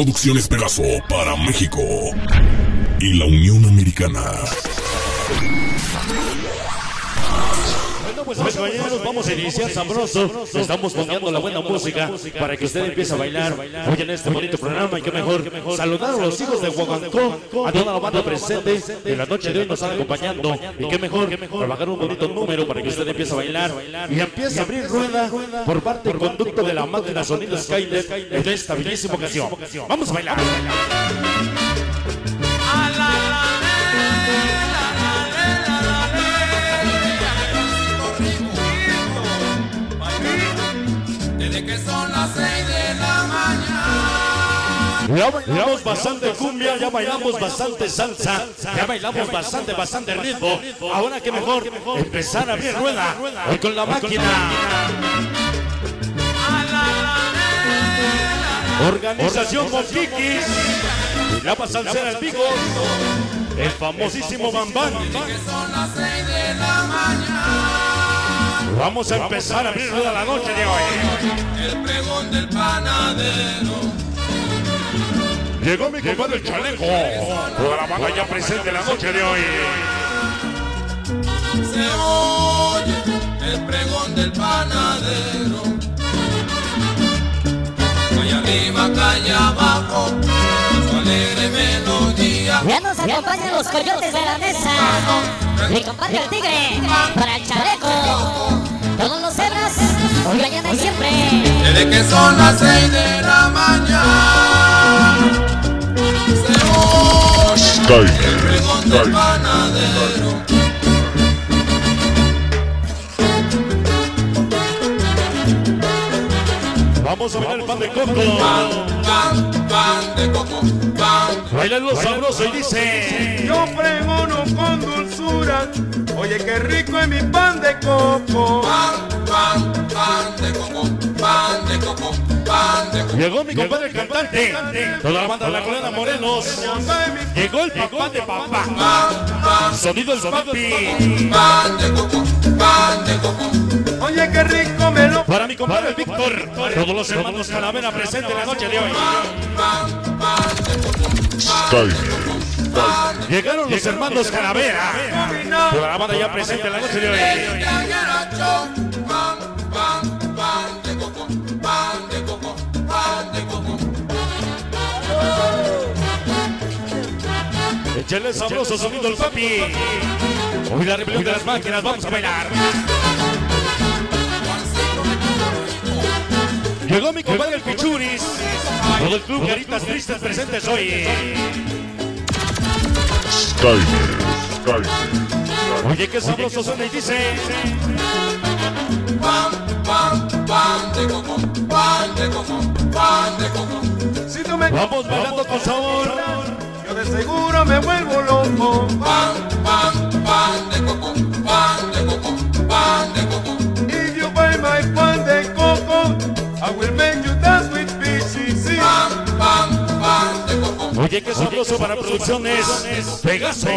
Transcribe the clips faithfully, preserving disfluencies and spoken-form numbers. Producciones Pegasso para México y la Unión Americana. Bueno, pues, pues caballeros, vamos a iniciar sabroso. Estamos poniendo la buena música para que usted empiece a bailar hoy en este bonito programa. Y que mejor saludar a los hijos de Huagancó, a toda la banda presente de la noche de hoy nos están acompañando. Y que mejor trabajar un bonito número para que usted empiece a bailar y empiece a abrir rueda por parte y conducto de la máquina Sonido Skynet en esta bellísima ocasión. Vamos a bailar. Ya bailamos bastante cumbia, ya bailamos bastante salsa, ya bailamos bastante, bastante ritmo. Ahora que mejor empezar a abrir rueda hoy con la máquina. Organización Mopiquis, Quilapa Salsera en Vigo, el famosísimo Bambán. Vamos a empezar a abrir rueda la noche de hoy. El pregón del panadero. Llegó mi compadre el Chaleco, toda la banda ya presente la noche de hoy. Se oye el pregón del panadero. Calle arriba, calle abajo, su alegre melodía. Ya nos acompañan los coyotes de la mesa. Mi compadre el Tigre, para el Chaleco. Todos los hebras, hoy, mañana y siempre. Desde que son las seis de la mañana. El pregón del panadero. Vamos a bailar el pan de coco. Pan, pan, pan de coco. Bailan los sabrosos y dice: yo pregono con dulzura. Oye, qué rico es mi pan de coco. Pan, pan, pan de coco. Pan de coco. Llegó mi compadre el cantante, toda la banda de la colonia Morelos. Llegó el papá de papá. Sonido el papi. Pan de coco, pan de coco. Oye, qué rico me lo. Para mi compadre el Víctor, todos los hermanos Calavera presentes la noche de hoy. Llegaron los hermanos Calavera, toda la banda ya presente la noche de hoy. Échale sabroso sonido al papi. Hoy la rebelión de las máquinas, vamos a bailar. Llegó mi compadre el Pichuris. Todo el club Caritas Tristes presentes hoy. Oye, qué sabroso suena y dice: pam, pam, pam de coco, pam de coco, pam de coco. Vamos bailando con sabor. De seguro me vuelvo loco. Pan, pan, pan de coco, pan de coco, pan de coco. If you buy my pan de coco, I will make you dance with P C C. Pan, pan, pan de coco. Oye, qué sabroso para Producciones Pegasso.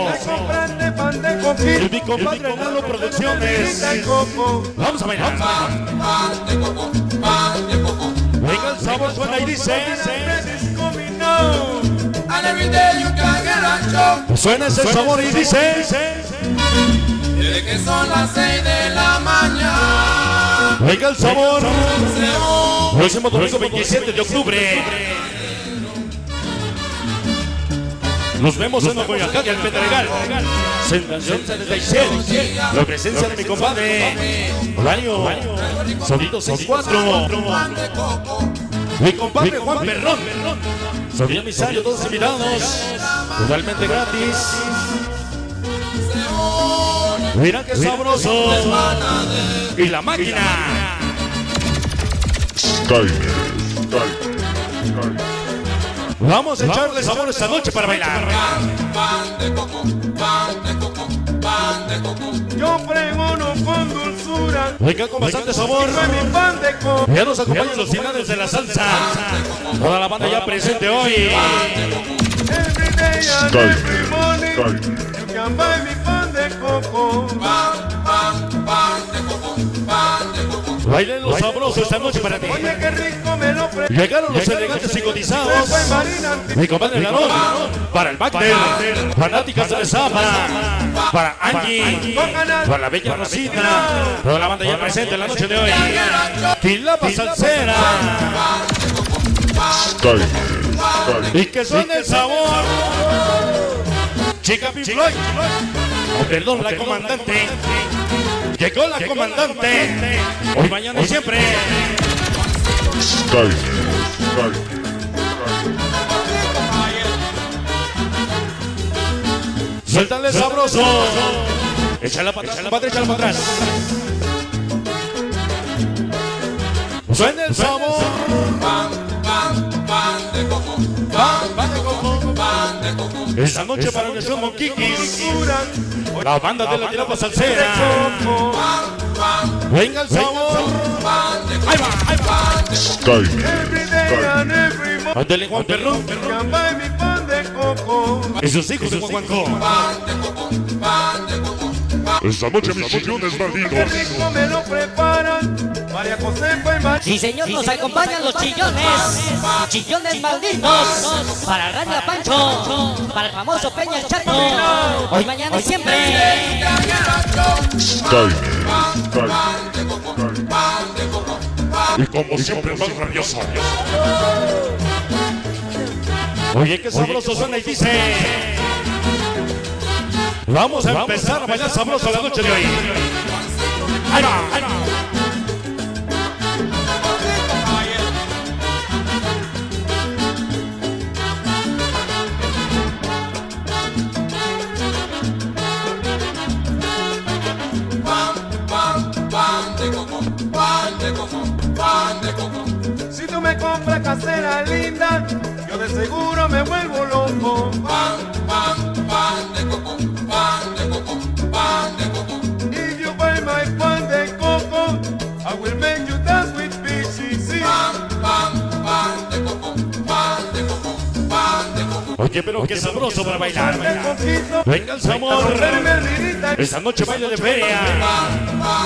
Y mi compadre Hernando Producciones. Vamos a bailar. Pan, pan de coco, pan de coco. Venga el sabor, suena y dice: suena ese sabor y dice: desde que son las seis de la mañana. Venga el sabor. Próximo domingo veintisiete de octubre. Nos vemos en Ocoyacán, en Pedregal. Sentación setenta y seis. La presencia de mi compadre Rario. Sonido sesenta y cuatro. Mi compadre Juan Perrón. Soy emisario, todos invitados, totalmente gratis. Mira qué sabroso. Y la máquina. Vamos a echarle sabor esta noche para bailar. Pan de coco, pan de coco, pan de coco. Yo pregono con dulzura. Venga con bastante sabor. Ya nos acompañan los finales de la salsa. Toda la banda ya presente hoy. Bailen los sabrosos esta noche para ti. Oye, qué rico me lo. Llegaron los elegantes y cotizados. Mi compadre Garón. Para el Bacter. Fanáticas de Zama. Para Angie. Para la bella Rosita. Toda la banda ya presente en la noche de hoy. Quilapa Salsera. Y que son el sabor. Chica Pichiloy. Perdón, la comandante. Llegó la comandante. Hoy, mañana y siempre. Sky, Sky, Sky. Suéltale sabroso. Échala para atrás, para atrás, para atrás. Suena el sabor. Pan, pan, pan de coco. Pan, pan de coco, pan de coco. Esta noche para nuestro Mopiquis. La banda de la Quilapa Salsera. Venga el sabor. Ahí va, ahí va. Sky. Ándale, Juan Perrón. Y sus hijos de Huagancó. Esta noche mis chillones bandidos. Sí, señor, nos acompañan los chillones. Chillones malditos. Para Radio Pancho. Para el famoso Peña el Chato. Hoy, mañana y siempre. Y como siempre más rabioso. Oye, qué sabroso suena y dice. Vamos a empezar a bailar sabroso la noche de hoy. Ahí va, ahí va. Si tú me compras casera linda, yo de seguro me vuelvo loco. Pan, pan, pan de coco, pan de coco, pan de coco. If you buy my pan de coco, I will make you dance with P C C. Pan, pan, pan de coco, pan de coco, pan de coco. Oye, pero qué sabroso para bailar. Venga el sabor. Esta noche baile de feria.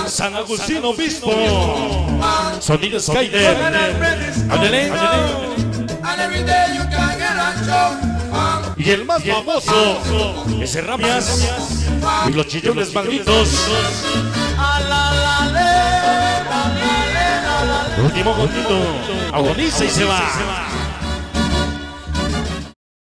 San Agustín Obispo. Sonido Skynet. Ándale. Y el más famoso, ese Rabias y los chillones malditos. Último gotito, agoniza y se va.